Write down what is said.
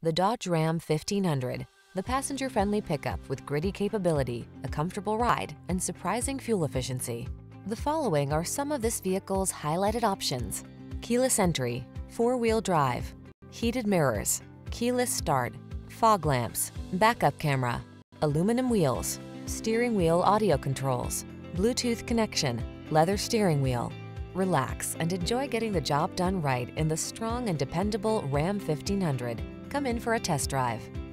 The Dodge Ram 1500, the passenger-friendly pickup with gritty capability, a comfortable ride, and surprising fuel efficiency. The following are some of this vehicle's highlighted options: keyless entry, four-wheel drive, heated mirrors, keyless start, fog lamps, backup camera, aluminum wheels, steering wheel audio controls, Bluetooth connection, leather steering wheel. Relax and enjoy getting the job done right in the strong and dependable Ram 1500. Come in for a test drive.